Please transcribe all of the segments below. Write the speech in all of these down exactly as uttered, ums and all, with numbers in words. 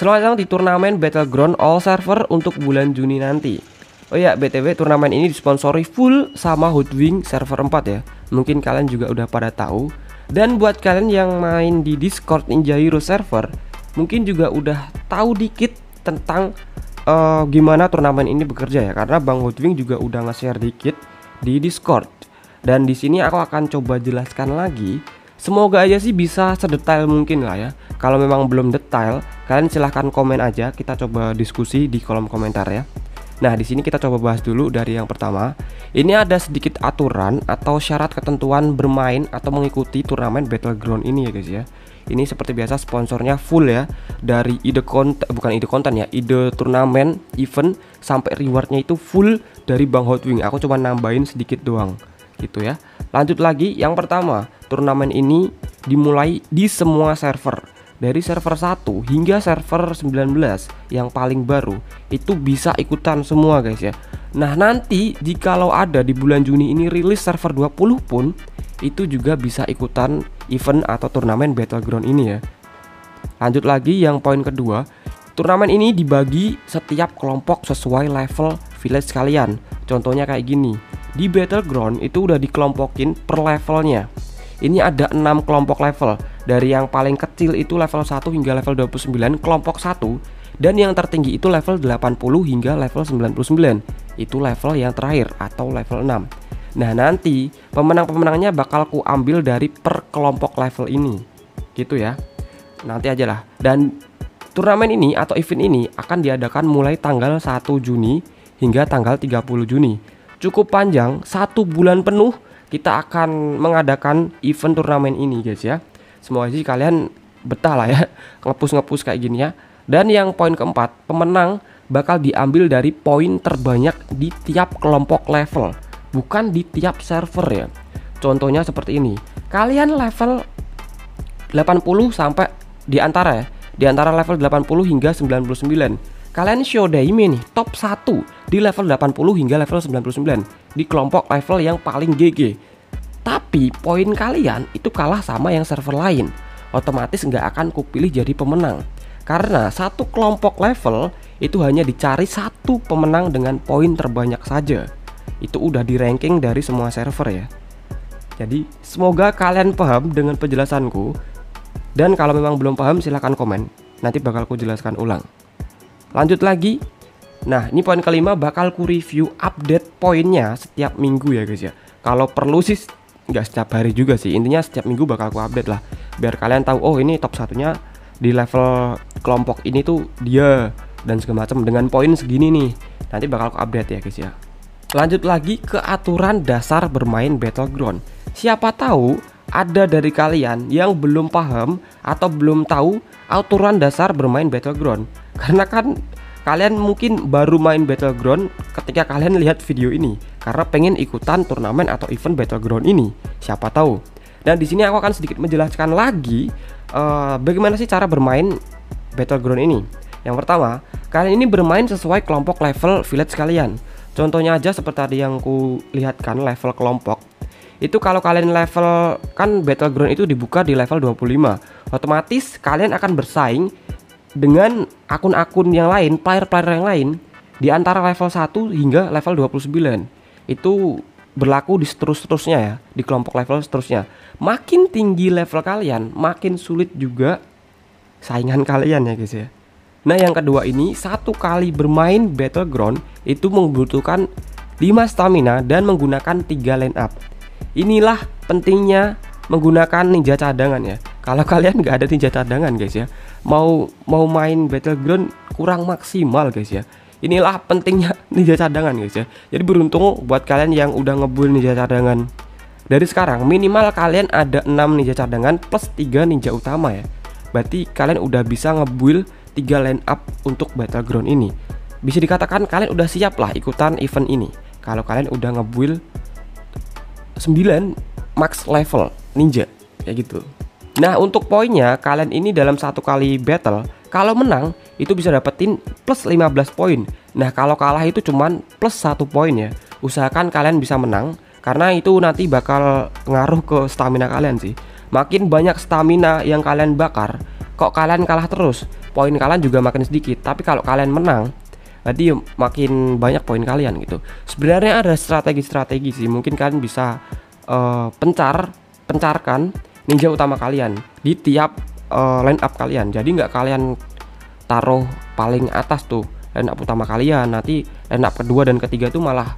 Selongsong di turnamen Battleground All Server untuk bulan Juni nanti. Oh ya, B T W turnamen ini disponsori full sama Hoodwink server empat ya. Mungkin kalian juga udah pada tahu. Dan buat kalian yang main di Discord Ninja Hero server, mungkin juga udah tahu dikit tentang uh, gimana turnamen ini bekerja ya, karena Bang Hotwing juga udah nge-share dikit di Discord. Dan di sini aku akan coba jelaskan lagi. Semoga aja sih bisa sedetail mungkin lah ya. Kalau memang belum detail, kalian silahkan komen aja. Kita coba diskusi di kolom komentar ya. Nah, di sini kita coba bahas dulu dari yang pertama. Ini ada sedikit aturan atau syarat ketentuan bermain atau mengikuti turnamen Battleground ini ya guys ya. Ini seperti biasa sponsornya full ya, dari ide konten, bukan ide konten ya, ide turnamen, event sampai rewardnya itu full dari Bang Hotwing. Aku cuma nambahin sedikit doang gitu ya. Lanjut lagi, yang pertama, turnamen ini dimulai di semua server. Dari server satu hingga server sembilan belas yang paling baru itu bisa ikutan semua guys ya. Nah, nanti jikalau ada di bulan Juni ini rilis server dua puluh pun, itu juga bisa ikutan event atau turnamen Battleground ini ya. Lanjut lagi, yang poin kedua, turnamen ini dibagi setiap kelompok sesuai level village kalian. Contohnya kayak gini, di Battleground itu udah dikelompokin per levelnya. Ini ada enam kelompok level. Dari yang paling kecil itu level satu hingga level dua puluh sembilan kelompok satu. Dan yang tertinggi itu level delapan puluh hingga level sembilan puluh sembilan. Itu level yang terakhir atau level enam. Nah, nanti pemenang-pemenangnya bakal ku ambil dari per kelompok level ini. Gitu ya. Nanti ajalah. Dan turnamen ini atau event ini akan diadakan mulai tanggal satu Juni hingga tanggal tiga puluh Juni. Cukup panjang, satu bulan penuh kita akan mengadakan event turnamen ini guys ya. Semoga sih kalian betah lah ya, ngepus-ngepus kayak gini ya. Dan yang poin keempat, pemenang bakal diambil dari poin terbanyak di tiap kelompok level, bukan di tiap server ya. Contohnya seperti ini, kalian level delapan puluh sampai di antara ya, di antara level delapan puluh hingga sembilan puluh sembilan. Kalian Shodaime nih top satu di level delapan puluh hingga level sembilan puluh sembilan di kelompok level yang paling G G. Tapi poin kalian itu kalah sama yang server lain. Otomatis nggak akan kupilih jadi pemenang. Karena satu kelompok level itu hanya dicari satu pemenang dengan poin terbanyak saja. Itu udah di ranking dari semua server ya. Jadi semoga kalian paham dengan penjelasanku. Dan kalau memang belum paham silahkan komen. Nanti bakal ku jelaskan ulang. Lanjut lagi. Nah, ini poin kelima, bakal ku review update poinnya setiap minggu ya guys ya. Kalau perlu sih nggak setiap hari juga sih, intinya setiap minggu bakal ku update lah, biar kalian tahu oh ini top satunya di level kelompok ini tuh dia, dan segala macam dengan poin segini nih. Nanti bakal ku update ya guys ya. Lanjut lagi ke aturan dasar bermain Battleground. Siapa tahu ada dari kalian yang belum paham atau belum tahu aturan dasar bermain Battleground. Karena kan kalian mungkin baru main Battleground ketika kalian lihat video ini, karena pengen ikutan turnamen atau event Battleground ini, siapa tahu. Dan di sini aku akan sedikit menjelaskan lagi uh, bagaimana sih cara bermain Battleground ini. Yang pertama, kalian ini bermain sesuai kelompok level village kalian. Contohnya aja seperti tadi yang ku lihatkan level kelompok. Itu kalau kalian level, kan Battleground itu dibuka di level dua puluh lima. Otomatis kalian akan bersaing dengan akun-akun yang lain, player-player yang lain di antara level satu hingga level dua puluh sembilan. Itu berlaku di seterus-terusnya ya, di kelompok level seterusnya. Makin tinggi level kalian, makin sulit juga saingan kalian ya guys ya. Nah, yang kedua ini, satu kali bermain Battleground itu membutuhkan lima stamina dan menggunakan tiga line up. Inilah pentingnya menggunakan ninja cadangan ya. Kalau kalian nggak ada ninja cadangan guys ya, mau mau main Battleground kurang maksimal guys ya. Inilah pentingnya ninja cadangan guys ya. Jadi beruntung buat kalian yang udah ngebul ninja cadangan. Dari sekarang minimal kalian ada enam ninja cadangan plus tiga ninja utama ya. Berarti kalian udah bisa ngebuild tiga line up untuk Battleground ini. Bisa dikatakan kalian udah siap lah ikutan event ini. Kalau kalian udah ngebuild sembilan max level ninja kayak gitu. Nah, untuk poinnya, kalian ini dalam satu kali battle, kalau menang itu bisa dapetin plus lima belas poin. Nah, kalau kalah itu cuman plus satu poin ya. Usahakan kalian bisa menang, karena itu nanti bakal ngaruh ke stamina kalian sih. Makin banyak stamina yang kalian bakar, kok kalian kalah terus, poin kalian juga makin sedikit. Tapi kalau kalian menang, berarti makin banyak poin kalian gitu. Sebenarnya ada strategi-strategi sih, mungkin kalian bisa uh, pencar, pencarkan ninja utama kalian di tiap uh, line up kalian. Jadi nggak kalian taruh paling atas tuh line up utama kalian, nanti line up kedua dan ketiga tuh malah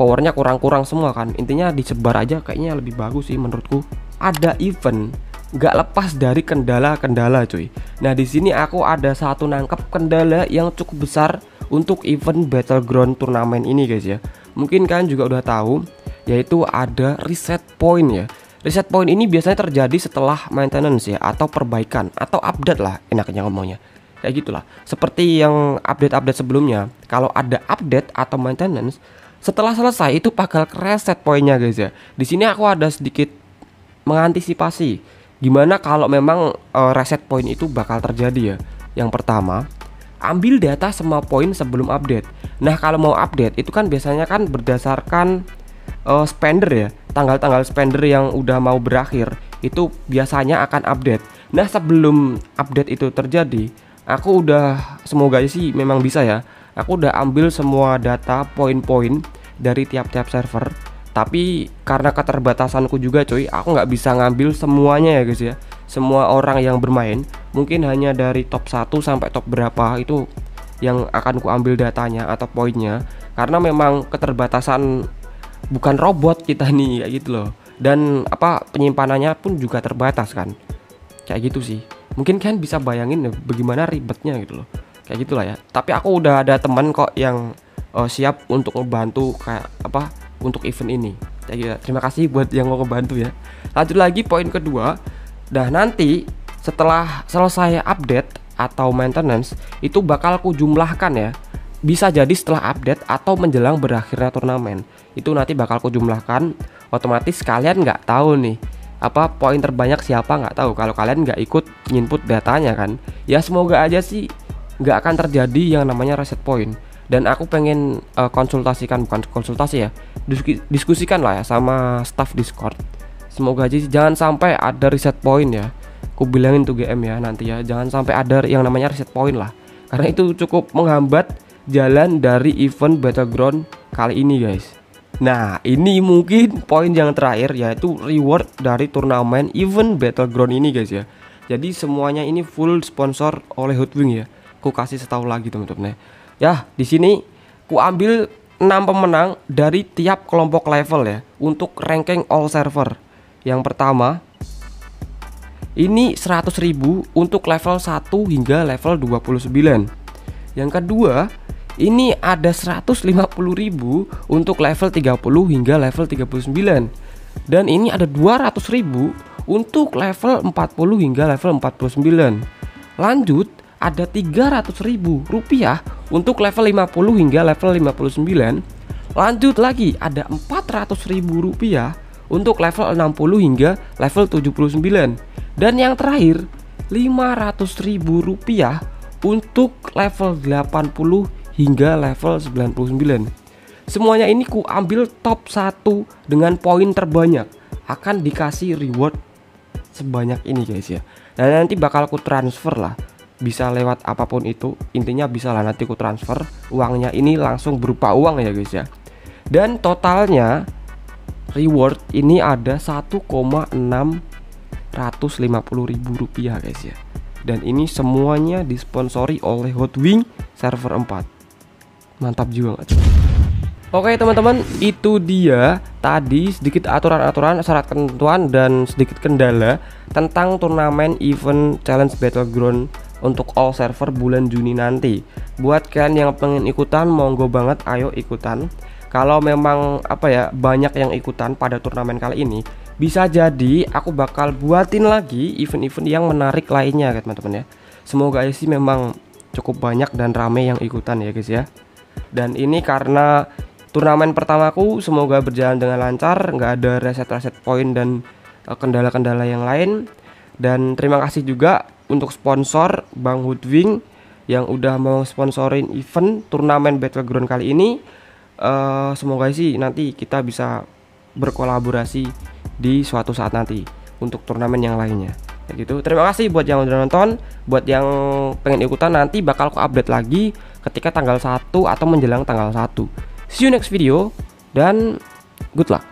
powernya kurang-kurang semua kan. Intinya disebar aja kayaknya lebih bagus sih menurutku. Ada event nggak lepas dari kendala-kendala cuy. Nah di sini aku ada satu nangkep kendala yang cukup besar untuk event Battleground turnamen ini guys ya. Mungkin kalian juga udah tahu, yaitu ada reset point ya. Reset point ini biasanya terjadi setelah maintenance ya, atau perbaikan atau update lah enaknya ngomongnya. Kayak gitulah. Seperti yang update-update sebelumnya, kalau ada update atau maintenance, setelah selesai itu bakal reset poinnya guys ya. Di sini aku ada sedikit mengantisipasi gimana kalau memang uh, reset point itu bakal terjadi ya. Yang pertama, ambil data semua poin sebelum update. Nah kalau mau update itu kan biasanya kan berdasarkan uh, spender ya, tanggal-tanggal spender yang udah mau berakhir itu biasanya akan update. Nah sebelum update itu terjadi, aku udah, semoga sih memang bisa ya, aku udah ambil semua data poin-poin dari tiap-tiap server. Tapi karena keterbatasanku juga cuy, aku nggak bisa ngambil semuanya ya guys ya, semua orang yang bermain. Mungkin hanya dari top satu sampai top berapa itu yang akan ku ambil datanya atau poinnya, karena memang keterbatasan, bukan robot kita nih kayak gitu loh. Dan apa, penyimpanannya pun juga terbatas kan, kayak gitu sih. Mungkin kalian bisa bayangin bagaimana ribetnya gitu loh, kayak gitulah ya. Tapi aku udah ada teman kok yang uh, siap untuk membantu kayak apa untuk event ini kayak gitu. Terima kasih buat yang mau membantu ya. Lanjut lagi poin kedua. Nah nanti setelah selesai update atau maintenance itu bakal ku jumlahkan ya. Bisa jadi setelah update atau menjelang berakhirnya turnamen, itu nanti bakal ku jumlahkan. Otomatis kalian nggak tahu nih apa poin terbanyak siapa, nggak tahu kalau kalian nggak ikut input datanya kan. Ya semoga aja sih nggak akan terjadi yang namanya reset point. Dan aku pengen uh, konsultasikan, bukan konsultasi ya, diskusikan lah ya sama staff Discord. Semoga aja sih, jangan sampai ada reset point ya. Aku bilangin tuh G M ya nanti ya, jangan sampai ada yang namanya reset point lah, karena itu cukup menghambat jalan dari event Battleground kali ini guys. Nah ini mungkin poin yang terakhir, yaitu reward dari turnamen event Battleground ini guys ya. Jadi semuanya ini full sponsor oleh Hoodwink ya. Aku kasih setahu lagi teman-teman ya. Di sini aku ambil enam pemenang dari tiap kelompok level ya, untuk ranking all server. Yang pertama ini seratus ribu untuk level satu hingga level dua puluh sembilan. Yang kedua ini ada seratus lima puluh ribu untuk level tiga puluh hingga level tiga puluh sembilan. Dan ini ada dua ratus ribu untuk level empat puluh hingga level empat puluh sembilan. Lanjut ada tiga ratus ribu rupiah untuk level lima puluh hingga level lima puluh sembilan. Lanjut lagi ada empat ratus ribu rupiah untuk level enam puluh hingga level tujuh puluh sembilan. Dan yang terakhir lima ratus ribu rupiah untuk level delapan puluh hingga level sembilan puluh sembilan. Semuanya ini ku ambil top satu dengan poin terbanyak, akan dikasih reward sebanyak ini guys ya. Dan nanti bakal ku transfer lah, bisa lewat apapun itu. Intinya bisa lah nanti ku transfer uangnya ini langsung berupa uang ya guys ya. Dan totalnya reward ini ada satu koma enam ratus lima puluh ribu rupiah guys ya. Dan ini semuanya disponsori oleh Hotwing server empat. Mantap juga gak cuy. Oke teman-teman, itu dia tadi sedikit aturan-aturan, syarat ketentuan, dan sedikit kendala tentang turnamen event challenge Battleground untuk all server bulan Juni nanti. Buat kalian yang pengen ikutan, monggo banget ayo ikutan. Kalau memang apa ya, banyak yang ikutan pada turnamen kali ini, bisa jadi aku bakal buatin lagi event-event yang menarik lainnya teman-teman ya. Semoga aja sih memang cukup banyak dan rame yang ikutan ya guys ya. Dan ini karena turnamen pertamaku, semoga berjalan dengan lancar, nggak ada reset-reset poin dan kendala-kendala yang lain. Dan terima kasih juga untuk sponsor Bang Hoodwink yang udah mau sponsorin event turnamen Battleground kali ini. Uh, semoga sih nanti kita bisa berkolaborasi di suatu saat nanti untuk turnamen yang lainnya. kayak gitu. Terima kasih buat yang udah nonton. Buat yang pengen ikutan nanti bakal aku update lagi ketika tanggal satu atau menjelang tanggal satu. See you next video dan good luck.